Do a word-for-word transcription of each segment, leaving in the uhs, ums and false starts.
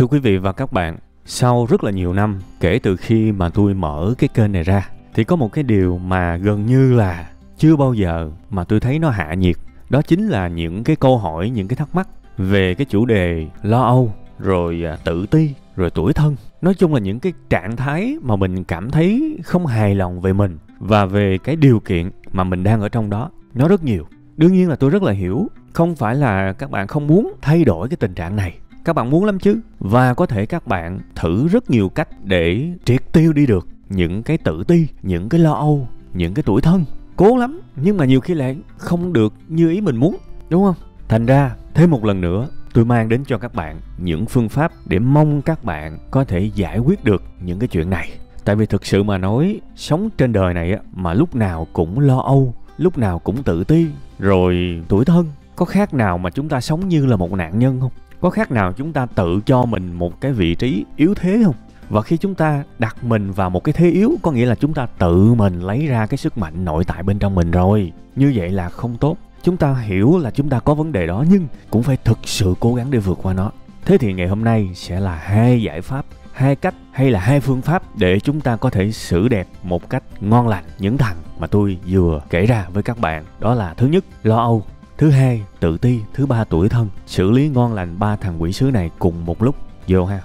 Thưa quý vị và các bạn, sau rất là nhiều năm kể từ khi mà tôi mở cái kênh này ra, thì có một cái điều mà gần như là chưa bao giờ mà tôi thấy nó hạ nhiệt. Đó chính là những cái câu hỏi, những cái thắc mắc về cái chủ đề lo âu, rồi tự ti, rồi tủi thân. Nói chung là những cái trạng thái mà mình cảm thấy không hài lòng về mình và về cái điều kiện mà mình đang ở trong đó, nó rất nhiều. Đương nhiên là tôi rất là hiểu, không phải là các bạn không muốn thay đổi cái tình trạng này. Các bạn muốn lắm chứ. Và có thể các bạn thử rất nhiều cách để triệt tiêu đi được những cái tự ti, những cái lo âu, những cái tủi thân. Cố lắm, nhưng mà nhiều khi lại không được như ý mình muốn, đúng không? Thành ra, thêm một lần nữa, tôi mang đến cho các bạn những phương pháp để mong các bạn có thể giải quyết được những cái chuyện này. Tại vì thực sự mà nói, sống trên đời này mà lúc nào cũng lo âu, lúc nào cũng tự ti, rồi tủi thân, có khác nào mà chúng ta sống như là một nạn nhân không? Có khác nào chúng ta tự cho mình một cái vị trí yếu thế không? Và khi chúng ta đặt mình vào một cái thế yếu, có nghĩa là chúng ta tự mình lấy ra cái sức mạnh nội tại bên trong mình rồi. Như vậy là không tốt. Chúng ta hiểu là chúng ta có vấn đề đó, nhưng cũng phải thực sự cố gắng để vượt qua nó. Thế thì ngày hôm nay sẽ là hai giải pháp, hai cách hay là hai phương pháp để chúng ta có thể xử đẹp một cách ngon lành những thằng mà tôi vừa kể ra với các bạn. Đó là thứ nhất, lo âu. Thứ hai, tự ti. Thứ ba, tủi thân. Xử lý ngon lành ba thằng quỷ sứ này cùng một lúc. Vô ha.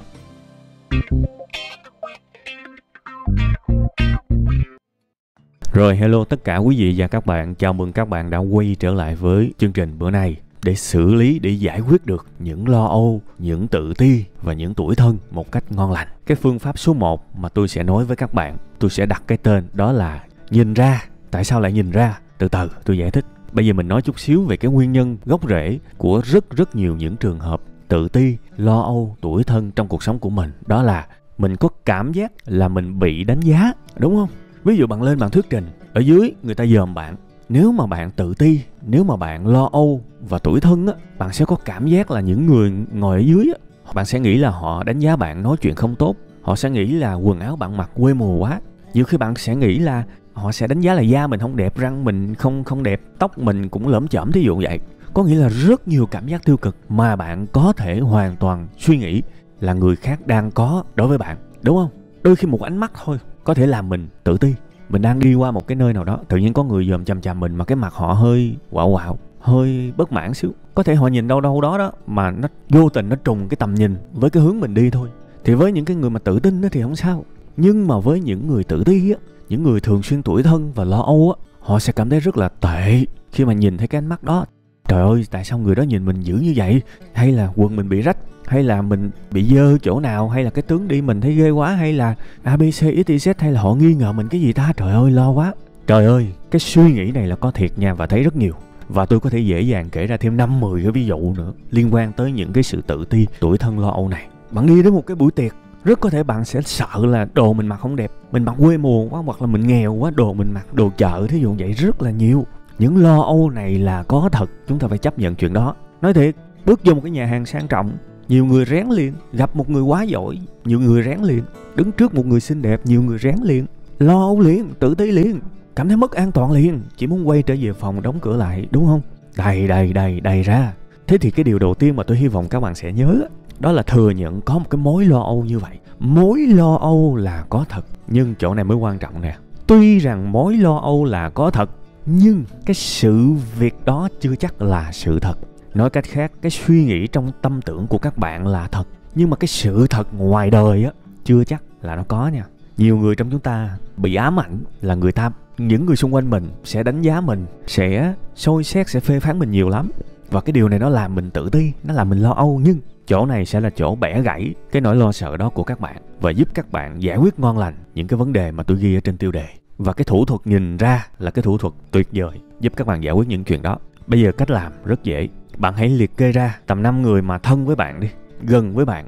Rồi, hello tất cả quý vị và các bạn. Chào mừng các bạn đã quay trở lại với chương trình bữa nay để xử lý, để giải quyết được những lo âu, những tự ti và những tủi thân một cách ngon lành. Cái phương pháp số một mà tôi sẽ nói với các bạn, tôi sẽ đặt cái tên đó là nhìn ra. Tại sao lại nhìn ra? Từ từ tôi giải thích. Bây giờ mình nói chút xíu về cái nguyên nhân gốc rễ của rất rất nhiều những trường hợp tự ti, lo âu, tủi thân trong cuộc sống của mình. Đó là mình có cảm giác là mình bị đánh giá, đúng không? Ví dụ bạn lên bạn thuyết trình, ở dưới người ta dòm bạn. Nếu mà bạn tự ti, nếu mà bạn lo âu và tủi thân á, bạn sẽ có cảm giác là những người ngồi ở dưới á, bạn sẽ nghĩ là họ đánh giá bạn nói chuyện không tốt. Họ sẽ nghĩ là quần áo bạn mặc quê mùa quá. Nhiều khi bạn sẽ nghĩ là họ sẽ đánh giá là da mình không đẹp, răng mình không không đẹp, tóc mình cũng lởm chởm, thí dụ vậy. Có nghĩa là rất nhiều cảm giác tiêu cực mà bạn có thể hoàn toàn suy nghĩ là người khác đang có đối với bạn, đúng không? Đôi khi một ánh mắt thôi có thể làm mình tự ti. Mình đang đi qua một cái nơi nào đó, tự nhiên có người dòm chằm chằm mình mà cái mặt họ hơi quạo quạo, hơi bất mãn xíu. Có thể họ nhìn đâu đâu đó đó mà nó vô tình nó trùng cái tầm nhìn với cái hướng mình đi thôi. Thì với những cái người mà tự tin thì không sao. Nhưng mà với những người tự ti á, những người thường xuyên tủi thân và lo âu á, họ sẽ cảm thấy rất là tệ khi mà nhìn thấy cái ánh mắt đó. Trời ơi, tại sao người đó nhìn mình dữ như vậy? Hay là quần mình bị rách? Hay là mình bị dơ chỗ nào? Hay là cái tướng đi mình thấy ghê quá? Hay là A B C X Y Z? Hay là họ nghi ngờ mình cái gì ta? Trời ơi, lo quá. Trời ơi, cái suy nghĩ này là có thiệt nha, và thấy rất nhiều. Và tôi có thể dễ dàng kể ra thêm năm mười cái ví dụ nữa liên quan tới những cái sự tự ti, tủi thân, lo âu này. Bạn đi đến một cái buổi tiệc, rất có thể bạn sẽ sợ là đồ mình mặc không đẹp, mình mặc quê mùa quá, hoặc là mình nghèo quá, đồ mình mặc đồ chợ, thí dụ vậy, rất là nhiều. Những lo âu này là có thật, chúng ta phải chấp nhận chuyện đó. Nói thiệt, bước vô một cái nhà hàng sang trọng, nhiều người rén liền. Gặp một người quá giỏi, nhiều người rén liền. Đứng trước một người xinh đẹp, nhiều người rén liền. Lo âu liền, tự ti liền, cảm thấy mất an toàn liền, chỉ muốn quay trở về phòng đóng cửa lại, đúng không? Đầy đầy đầy đầy ra. Thế thì cái điều đầu tiên mà tôi hy vọng các bạn sẽ nhớ, đó là thừa nhận có một cái mối lo âu như vậy. Mối lo âu là có thật, nhưng chỗ này mới quan trọng nè. Tuy rằng mối lo âu là có thật, nhưng cái sự việc đó chưa chắc là sự thật. Nói cách khác, cái suy nghĩ trong tâm tưởng của các bạn là thật, nhưng mà cái sự thật ngoài đời á, chưa chắc là nó có nha. Nhiều người trong chúng ta bị ám ảnh là người ta, những người xung quanh mình sẽ đánh giá mình, sẽ soi xét, sẽ phê phán mình nhiều lắm. Và cái điều này nó làm mình tự ti, nó làm mình lo âu. Nhưng chỗ này sẽ là chỗ bẻ gãy cái nỗi lo sợ đó của các bạn và giúp các bạn giải quyết ngon lành những cái vấn đề mà tôi ghi ở trên tiêu đề. Và cái thủ thuật nhìn ra là cái thủ thuật tuyệt vời giúp các bạn giải quyết những chuyện đó. Bây giờ cách làm rất dễ. Bạn hãy liệt kê ra tầm năm người mà thân với bạn đi, gần với bạn.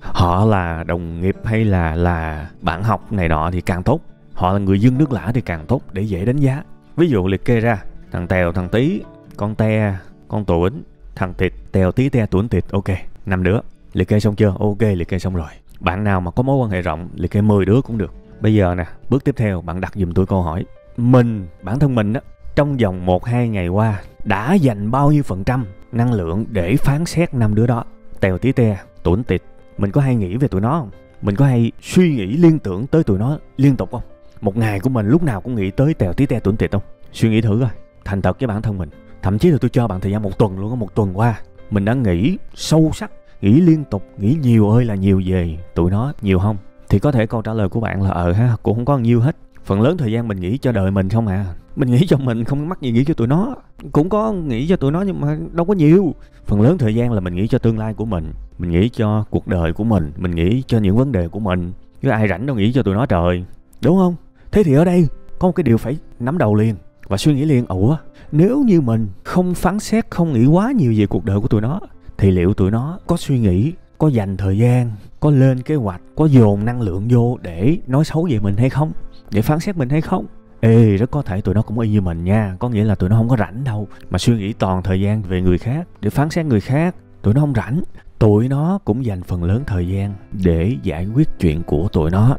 Họ là đồng nghiệp hay là là bạn học này nọ thì càng tốt. Họ là người dân nước lã thì càng tốt để dễ đánh giá. Ví dụ liệt kê ra thằng Tèo, thằng Tí, con Te, con Tuổi, thằng Thịt, Tèo Tí Te Tuổi Thịt, ok. năm đứa. Liệt kê xong chưa? Ok, liệt kê xong rồi. Bạn nào mà có mối quan hệ rộng, liệt kê mười đứa cũng được. Bây giờ nè, bước tiếp theo bạn đặt giùm tôi câu hỏi. Mình, bản thân mình á, trong vòng một hai ngày qua đã dành bao nhiêu phần trăm năng lượng để phán xét năm đứa đó? Tèo Tí Te, Tủn Tịt, Mình có hay nghĩ về tụi nó không? Mình có hay suy nghĩ liên tưởng tới tụi nó liên tục không? Một ngày của mình lúc nào cũng nghĩ tới tèo tí te tủn tịt không? Suy nghĩ thử coi, thành thật với bản thân mình. Thậm chí là tôi cho bạn thời gian một tuần luôn á, một tuần qua mình đã nghĩ sâu sắc, nghĩ liên tục, nghĩ nhiều ơi là nhiều về tụi nó, nhiều không? Thì có thể câu trả lời của bạn là ờ ha, cũng không có nhiều hết. Phần lớn thời gian mình nghĩ cho đời mình không à. Mình nghĩ cho mình, không mắc gì nghĩ cho tụi nó. Cũng có nghĩ cho tụi nó nhưng mà đâu có nhiều. Phần lớn thời gian là mình nghĩ cho tương lai của mình, mình nghĩ cho cuộc đời của mình, mình nghĩ cho những vấn đề của mình. Chứ ai rảnh đâu nghĩ cho tụi nó trời, đúng không? Thế thì ở đây có một cái điều phải nắm đầu liền và suy nghĩ liền. Ủa, nếu như mình không phán xét, không nghĩ quá nhiều về cuộc đời của tụi nó, thì liệu tụi nó có suy nghĩ, có dành thời gian, có lên kế hoạch, có dồn năng lượng vô để nói xấu về mình hay không? Để phán xét mình hay không? Ê, rất có thể tụi nó cũng y như mình nha. Có nghĩa là tụi nó không có rảnh đâu mà suy nghĩ toàn thời gian về người khác, để phán xét người khác. Tụi nó không rảnh. Tụi nó cũng dành phần lớn thời gian để giải quyết chuyện của tụi nó.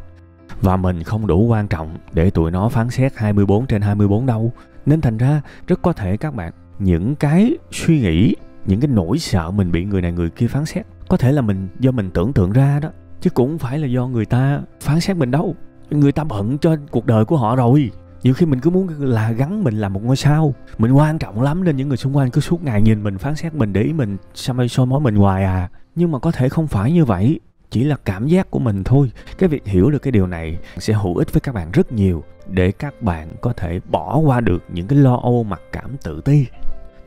Và mình không đủ quan trọng để tụi nó phán xét hai mươi bốn trên hai mươi bốn đâu. Nên thành ra rất có thể các bạn, những cái suy nghĩ, những cái nỗi sợ mình bị người này người kia phán xét, có thể là mình do mình tưởng tượng ra đó, chứ cũng không phải là do người ta phán xét mình đâu. Người ta bận cho cuộc đời của họ rồi. Nhiều khi mình cứ muốn là gắn mình làm một ngôi sao, mình quan trọng lắm nên những người xung quanh cứ suốt ngày nhìn mình, phán xét mình, để ý mình, sao mai soi mói mình hoài à. Nhưng mà có thể không phải như vậy, chỉ là cảm giác của mình thôi. Cái việc hiểu được cái điều này sẽ hữu ích với các bạn rất nhiều, để các bạn có thể bỏ qua được những cái lo âu, mặc cảm, tự ti.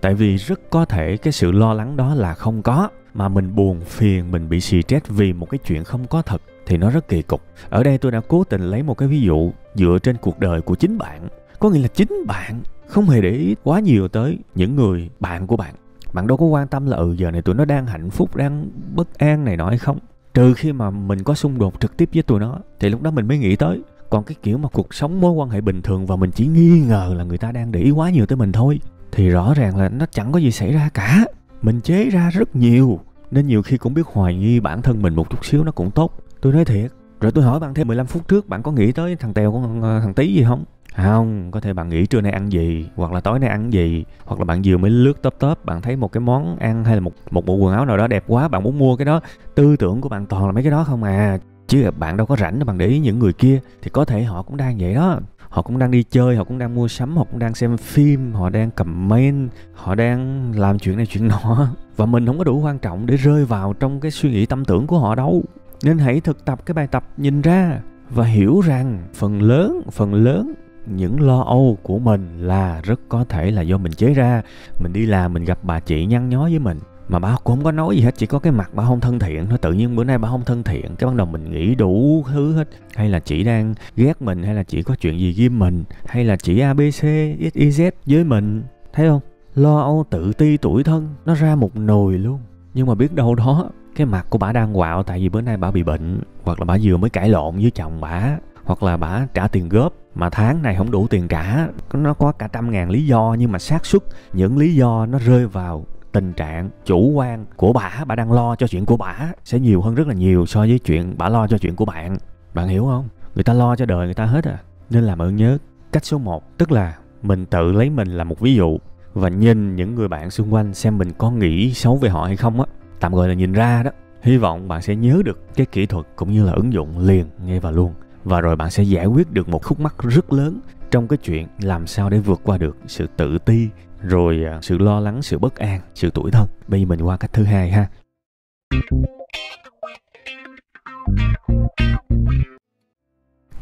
Tại vì rất có thể cái sự lo lắng đó là không có, mà mình buồn phiền, mình bị stress vì một cái chuyện không có thật thì nó rất kỳ cục. Ở đây tôi đã cố tình lấy một cái ví dụ dựa trên cuộc đời của chính bạn. Có nghĩa là chính bạn không hề để ý quá nhiều tới những người bạn của bạn. Bạn đâu có quan tâm là ừ giờ này tụi nó đang hạnh phúc, đang bất an này nọ hay không. Trừ khi mà mình có xung đột trực tiếp với tụi nó thì lúc đó mình mới nghĩ tới. Còn cái kiểu mà cuộc sống, mối quan hệ bình thường và mình chỉ nghi ngờ là người ta đang để ý quá nhiều tới mình thôi, thì rõ ràng là nó chẳng có gì xảy ra cả. Mình chế ra rất nhiều, nên nhiều khi cũng biết hoài nghi bản thân mình một chút xíu nó cũng tốt. Tôi nói thiệt. Rồi tôi hỏi bạn thêm mười lăm phút trước bạn có nghĩ tới thằng Tèo, con thằng Tí gì không? À, không, có thể bạn nghĩ trưa nay ăn gì, hoặc là tối nay ăn gì, hoặc là bạn vừa mới lướt top top, bạn thấy một cái món ăn hay là một một bộ quần áo nào đó đẹp quá, bạn muốn mua cái đó. Tư tưởng của bạn toàn là mấy cái đó không à. Chứ bạn đâu có rảnh để bạn để ý những người kia. Thì có thể họ cũng đang vậy đó. Họ cũng đang đi chơi, họ cũng đang mua sắm, họ cũng đang xem phim, họ đang comment, họ đang làm chuyện này chuyện nọ. Và mình không có đủ quan trọng để rơi vào trong cái suy nghĩ tâm tưởng của họ đâu. Nên hãy thực tập cái bài tập nhìn ra và hiểu rằng phần lớn, phần lớn những lo âu của mình là rất có thể là do mình chế ra. Mình đi làm mình gặp bà chị nhăn nhó với mình, mà bà cũng không có nói gì hết, chỉ có cái mặt bà không thân thiện thôi. Tự nhiên bữa nay bà không thân thiện, cái bắt đầu mình nghĩ đủ thứ hết. Hay là chị đang ghét mình, hay là chị có chuyện gì ghim mình, hay là chị a bê xê ích i dét với mình. Thấy không? Lo âu, tự ti, tủi thân, nó ra một nồi luôn. Nhưng mà biết đâu đó cái mặt của bà đang quạo tại vì bữa nay bà bị bệnh, hoặc là bà vừa mới cãi lộn với chồng bà, hoặc là bà trả tiền góp mà tháng này không đủ tiền trả. Nó có cả trăm ngàn lý do, nhưng mà xác suất những lý do nó rơi vào tình trạng chủ quan của bả, bả đang lo cho chuyện của bả sẽ nhiều hơn rất là nhiều so với chuyện bả lo cho chuyện của bạn. Bạn hiểu không? Người ta lo cho đời người ta hết à. Nên làm ơn nhớ cách số một, tức là mình tự lấy mình là một ví dụ và nhìn những người bạn xung quanh xem mình có nghĩ xấu về họ hay không á, tạm gọi là nhìn ra đó. Hy vọng bạn sẽ nhớ được cái kỹ thuật cũng như là ứng dụng liền ngay và luôn, và rồi bạn sẽ giải quyết được một khúc mắc rất lớn trong cái chuyện làm sao để vượt qua được sự tự ti, rồi sự lo lắng, sự bất an, sự tủi thân. Bây giờ mình qua cách thứ hai ha.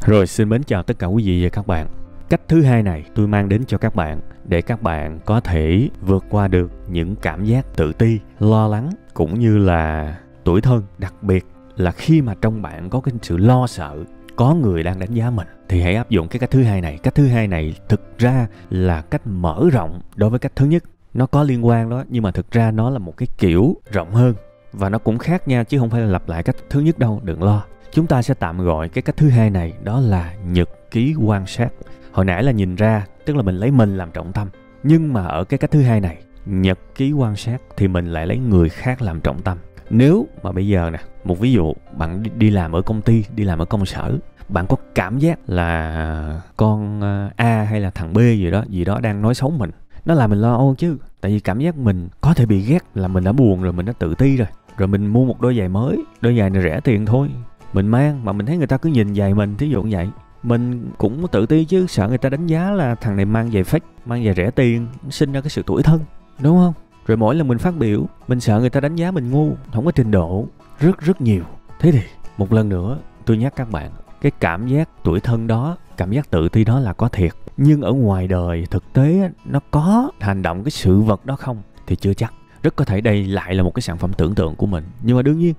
Rồi, xin mến chào tất cả quý vị và các bạn. Cách thứ hai này tôi mang đến cho các bạn để các bạn có thể vượt qua được những cảm giác tự ti, lo lắng cũng như là tủi thân. Đặc biệt là khi mà trong bạn có cái sự lo sợ, có người đang đánh giá mình, thì hãy áp dụng cái cách thứ hai này. Cách thứ hai này thực ra là cách mở rộng đối với cách thứ nhất. Nó có liên quan đó, nhưng mà thực ra nó là một cái kiểu rộng hơn. Và nó cũng khác nha, chứ không phải là lặp lại cách thứ nhất đâu, đừng lo. Chúng ta sẽ tạm gọi cái cách thứ hai này đó là nhật ký quan sát. Hồi nãy là nhìn ra, tức là mình lấy mình làm trọng tâm. Nhưng mà ở cái cách thứ hai này, nhật ký quan sát, thì mình lại lấy người khác làm trọng tâm. Nếu mà bây giờ nè, một ví dụ, bạn đi làm ở công ty, đi làm ở công sở, bạn có cảm giác là con A hay là thằng B gì đó gì đó đang nói xấu mình, nó làm mình lo âu chứ. Tại vì cảm giác mình có thể bị ghét là mình đã buồn rồi, mình đã tự ti rồi. rồi mình mua một đôi giày mới, đôi giày này rẻ tiền thôi, mình mang mà mình thấy người ta cứ nhìn giày mình, thí dụ như vậy. Mình cũng tự ti chứ, sợ người ta đánh giá là thằng này mang giày fake, mang giày rẻ tiền, sinh ra cái sự tủi thân, đúng không? Rồi mỗi lần mình phát biểu, mình sợ người ta đánh giá mình ngu, không có trình độ, rất rất nhiều. Thế thì một lần nữa tôi nhắc các bạn, cái cảm giác tủi thân đó, cảm giác tự ti đó là có thiệt. Nhưng ở ngoài đời thực tế nó có hành động cái sự vật đó không thì chưa chắc. Rất có thể đây lại là một cái sản phẩm tưởng tượng của mình. Nhưng mà đương nhiên,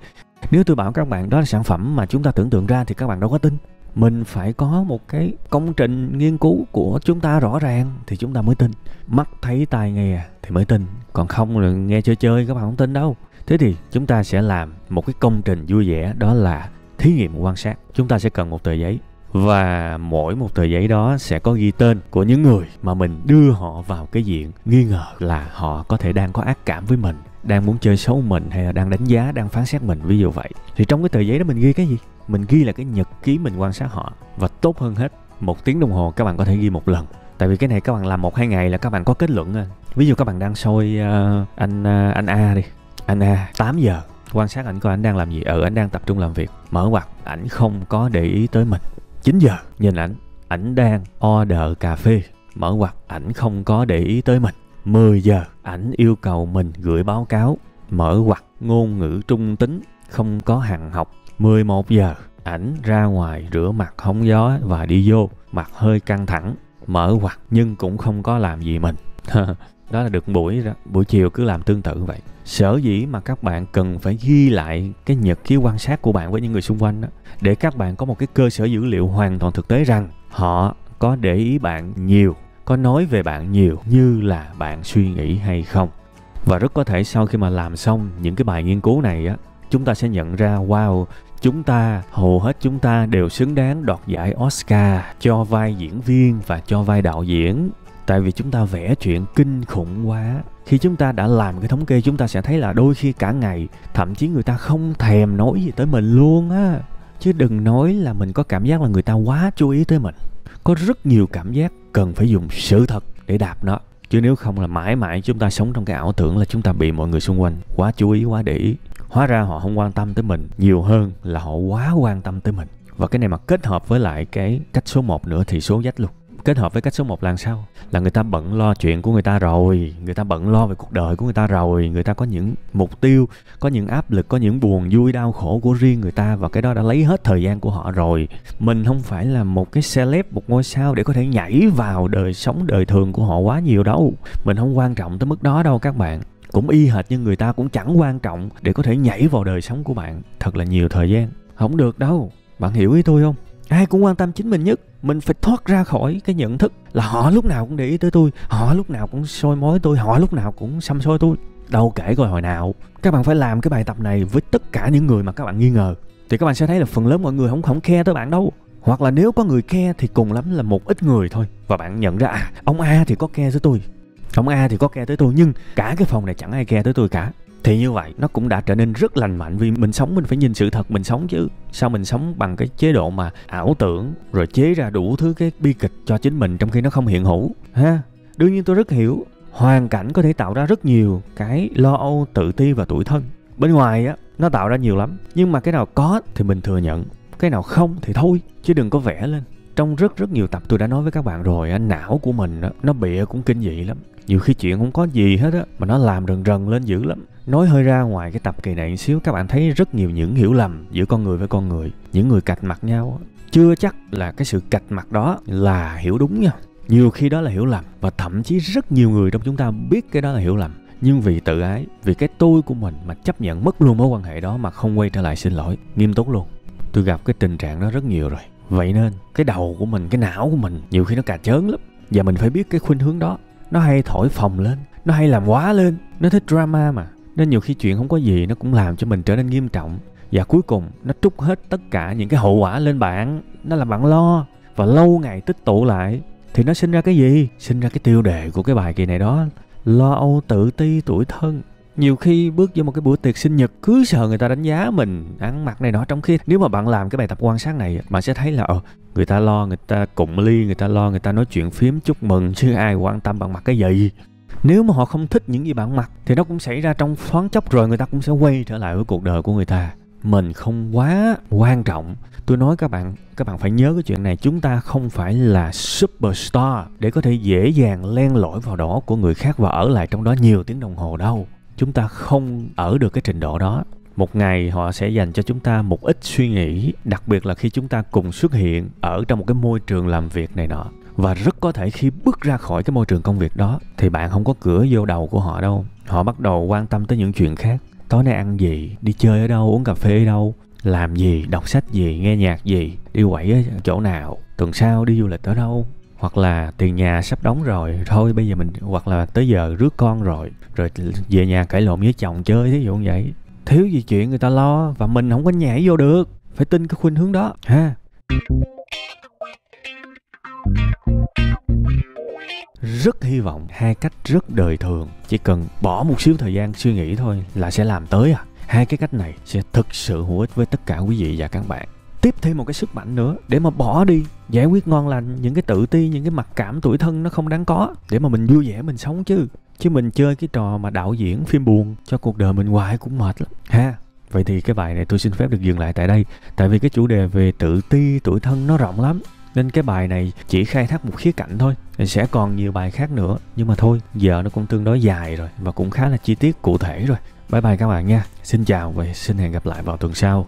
nếu tôi bảo các bạn đó là sản phẩm mà chúng ta tưởng tượng ra thì các bạn đâu có tin. Mình phải có một cái công trình nghiên cứu của chúng ta rõ ràng thì chúng ta mới tin. Mắt thấy tai nghe thì mới tin. Còn không là nghe chơi chơi các bạn không tin đâu. Thế thì chúng ta sẽ làm một cái công trình vui vẻ, đó là thí nghiệm quan sát. Chúng ta sẽ cần một tờ giấy. Và mỗi một tờ giấy đó sẽ có ghi tên của những người mà mình đưa họ vào cái diện nghi ngờ là họ có thể đang có ác cảm với mình, đang muốn chơi xấu mình, hay là đang đánh giá, đang phán xét mình, ví dụ vậy. Thì trong cái tờ giấy đó mình ghi cái gì? Mình ghi là cái nhật ký mình quan sát họ. Và tốt hơn hết, một tiếng đồng hồ các bạn có thể ghi một lần. Tại vì cái này các bạn làm một hai ngày là các bạn có kết luận. Ví dụ các bạn đang soi uh, anh uh, anh A đi. Anh A tám giờ, quan sát ảnh coi ảnh đang làm gì. Ờ, ảnh đang tập trung làm việc. Mở ngoặt, ảnh không có để ý tới mình. chín giờ, nhìn ảnh, ảnh đang order cà phê. Mở ngoặt, ảnh không có để ý tới mình. mười giờ, ảnh yêu cầu mình gửi báo cáo. Mở ngoặt, ngôn ngữ trung tính, không có hàng học. mười một giờ, ảnh ra ngoài rửa mặt hóng gió và đi vô, mặt hơi căng thẳng. Mở ngoặt, nhưng cũng không có làm gì mình. Đó là được buổi đó. Buổi chiều cứ làm tương tự vậy. Sở dĩ mà các bạn cần phải ghi lại cái nhật ký quan sát của bạn với những người xung quanh đó, để các bạn có một cái cơ sở dữ liệu hoàn toàn thực tế rằng họ có để ý bạn nhiều, có nói về bạn nhiều như là bạn suy nghĩ hay không. Và rất có thể sau khi mà làm xong những cái bài nghiên cứu này á, chúng ta sẽ nhận ra wow, chúng ta, hầu hết chúng ta đều xứng đáng đoạt giải Oscar cho vai diễn viên và cho vai đạo diễn. Tại vì chúng ta vẽ chuyện kinh khủng quá. Khi chúng ta đã làm cái thống kê, chúng ta sẽ thấy là đôi khi cả ngày, thậm chí người ta không thèm nói gì tới mình luôn á. Chứ đừng nói là mình có cảm giác là người ta quá chú ý tới mình. Có rất nhiều cảm giác cần phải dùng sự thật để đạp nó. Chứ nếu không là mãi mãi chúng ta sống trong cái ảo tưởng là chúng ta bị mọi người xung quanh quá chú ý, quá để ý. Hóa ra họ không quan tâm tới mình nhiều hơn là họ quá quan tâm tới mình. Và cái này mà kết hợp với lại cái cách số một nữa thì số dách luôn. Kết hợp với cách số một là sao? Là người ta bận lo chuyện của người ta rồi, người ta bận lo về cuộc đời của người ta rồi, người ta có những mục tiêu, có những áp lực, có những buồn vui đau khổ của riêng người ta, và cái đó đã lấy hết thời gian của họ rồi. Mình không phải là một cái celeb, một ngôi sao để có thể nhảy vào đời sống đời thường của họ quá nhiều đâu. Mình không quan trọng tới mức đó đâu các bạn. Cũng y hệt như người ta cũng chẳng quan trọng để có thể nhảy vào đời sống của bạn thật là nhiều thời gian. Không được đâu. Bạn hiểu ý tôi không? Ai cũng quan tâm chính mình nhất. Mình phải thoát ra khỏi cái nhận thức là họ lúc nào cũng để ý tới tôi, họ lúc nào cũng soi mói tôi, họ lúc nào cũng xăm soi tôi. Đâu kể coi hồi nào. Các bạn phải làm cái bài tập này với tất cả những người mà các bạn nghi ngờ. Thì các bạn sẽ thấy là phần lớn mọi người không không care tới bạn đâu. Hoặc là nếu có người care thì cùng lắm là một ít người thôi. Và bạn nhận ra à, ông A thì có care tới tôi, ông A thì có care tới tôi, nhưng cả cái phòng này chẳng ai care tới tôi cả. Thì như vậy nó cũng đã trở nên rất lành mạnh, vì mình sống mình phải nhìn sự thật mình sống chứ. Sao mình sống bằng cái chế độ mà ảo tưởng rồi chế ra đủ thứ cái bi kịch cho chính mình trong khi nó không hiện hữu ha? Đương nhiên tôi rất hiểu hoàn cảnh có thể tạo ra rất nhiều cái lo âu, tự ti và tủi thân. Bên ngoài á, nó tạo ra nhiều lắm. Nhưng mà cái nào có thì mình thừa nhận, cái nào không thì thôi, chứ đừng có vẽ lên. Trong rất rất nhiều tập tôi đã nói với các bạn rồi á, não của mình á, nó bịa cũng kinh dị lắm. Nhiều khi chuyện không có gì hết á, mà nó làm rần rần lên dữ lắm. Nói hơi ra ngoài cái tập kỳ này một xíu, các bạn thấy rất nhiều những hiểu lầm giữa con người với con người. Những người cạch mặt nhau, chưa chắc là cái sự cạch mặt đó là hiểu đúng nha. Nhiều khi đó là hiểu lầm, và thậm chí rất nhiều người trong chúng ta biết cái đó là hiểu lầm. Nhưng vì tự ái, vì cái tôi của mình mà chấp nhận mất luôn mối quan hệ đó mà không quay trở lại xin lỗi. Nghiêm túc luôn, tôi gặp cái tình trạng đó rất nhiều rồi. Vậy nên cái đầu của mình, cái não của mình nhiều khi nó cà chớn lắm. Và mình phải biết cái khuynh hướng đó. Nó hay thổi phồng lên, nó hay làm quá lên, nó thích drama mà. Nên nhiều khi chuyện không có gì nó cũng làm cho mình trở nên nghiêm trọng. Và cuối cùng nó trút hết tất cả những cái hậu quả lên bạn. Nó làm bạn lo, và lâu ngày tích tụ lại thì nó sinh ra cái gì? Sinh ra cái tiêu đề của cái bài kỳ này đó: lo âu, tự ti, tủi thân. Nhiều khi bước vô một cái bữa tiệc sinh nhật, cứ sợ người ta đánh giá mình ăn mặc này nọ, trong khi nếu mà bạn làm cái bài tập quan sát này, bạn sẽ thấy là ờ, người ta lo, người ta cụng ly, người ta lo, người ta nói chuyện phím chúc mừng, chứ ai quan tâm bạn mặc cái gì. Nếu mà họ không thích những gì bạn mặc thì nó cũng xảy ra trong thoáng chốc, rồi người ta cũng sẽ quay trở lại với cuộc đời của người ta. Mình không quá quan trọng. Tôi nói các bạn, các bạn phải nhớ cái chuyện này. Chúng ta không phải là superstar để có thể dễ dàng len lỏi vào đó của người khác và ở lại trong đó nhiều tiếng đồng hồ đâu. Chúng ta không ở được cái trình độ đó. Một ngày họ sẽ dành cho chúng ta một ít suy nghĩ, đặc biệt là khi chúng ta cùng xuất hiện ở trong một cái môi trường làm việc này nọ. Và rất có thể khi bước ra khỏi cái môi trường công việc đó thì bạn không có cửa vô đầu của họ đâu. Họ bắt đầu quan tâm tới những chuyện khác. Tối nay ăn gì, đi chơi ở đâu, uống cà phê ở đâu, làm gì, đọc sách gì, nghe nhạc gì, đi quẩy ở chỗ nào, tuần sau đi du lịch ở đâu, hoặc là tiền nhà sắp đóng rồi, thôi bây giờ mình, hoặc là tới giờ rước con rồi, rồi về nhà cãi lộn với chồng chơi, thí dụ như vậy. Thiếu gì chuyện người ta lo, và mình không có nhảy vô được. Phải tin cái khuynh hướng đó ha. Rất hy vọng hai cách rất đời thường, chỉ cần bỏ một xíu thời gian suy nghĩ thôi là sẽ làm tới à. Hai cái cách này sẽ thực sự hữu ích với tất cả quý vị và các bạn. Tiếp thêm một cái sức mạnh nữa để mà bỏ đi, giải quyết ngon lành những cái tự ti, những cái mặc cảm tuổi thân nó không đáng có, để mà mình vui vẻ mình sống chứ. Chứ mình chơi cái trò mà đạo diễn phim buồn cho cuộc đời mình hoài cũng mệt lắm ha. Vậy thì cái bài này tôi xin phép được dừng lại tại đây. Tại vì cái chủ đề về tự ti, tuổi thân nó rộng lắm, nên cái bài này chỉ khai thác một khía cạnh thôi. Sẽ còn nhiều bài khác nữa, nhưng mà thôi, giờ nó cũng tương đối dài rồi và cũng khá là chi tiết cụ thể rồi. Bye bye các bạn nha. Xin chào và xin hẹn gặp lại vào tuần sau.